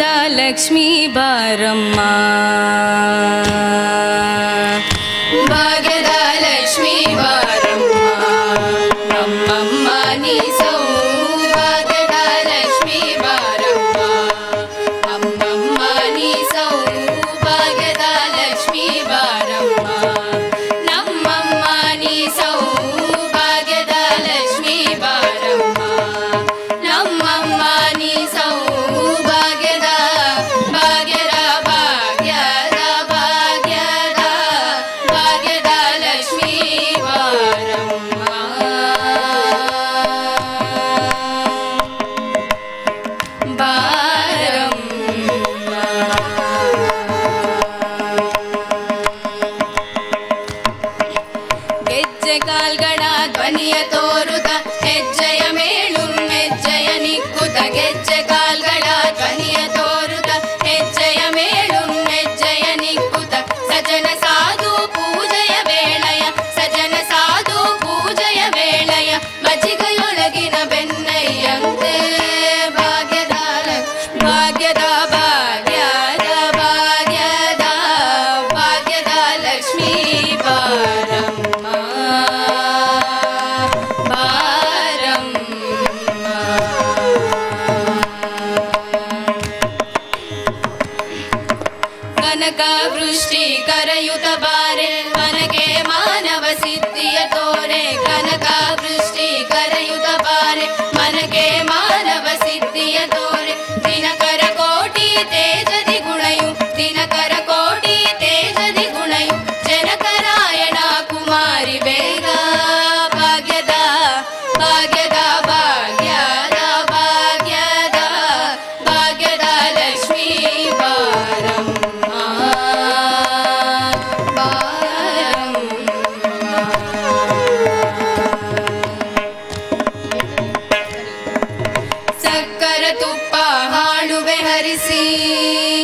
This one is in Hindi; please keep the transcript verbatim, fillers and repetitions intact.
Bhagyada Lakshmi Baramma, Bhagyada Lakshmi Baramma, Namma ni sau Bhagyada Lakshmi Baramma, Namma ni sau Bhagyada Lakshmi Baramma, Namma ni sau Bhagyada Lakshmi Baramma, Namma ni sau. कालगण ध्वनिय तोरुत हेज्जय Melo मेज्जय निक्कुत गेज्जे कालगण ध्वनिय तोरुत हेज्जय Melo मेज्जय निक्कुत सजन साधु पूजय वेळय सजन साधु पूजय वेळय मजिगयोळगिन बेन्नयंते भाग्यद भाग्यद भाग्यद भाग्यद भाग्यद लक्ष्मी बारम्मा वृष्टि करयुत बारे मन के मानव सिद्धिय तोरे कनका वृष्टि करयुत बारे मन के मानव सिद्धिय तोरे दिनकर कोटि तेज दिगुणयु दिनकर कोटि तेज दिगुणयु जनकरायण कुमारी बेगा भाग्यदा भाग्यदा भाग्यदा भाग्यदा भाग्यदा लक्ष्मी बारम्मा तुप्प हाणुवे हरिसी।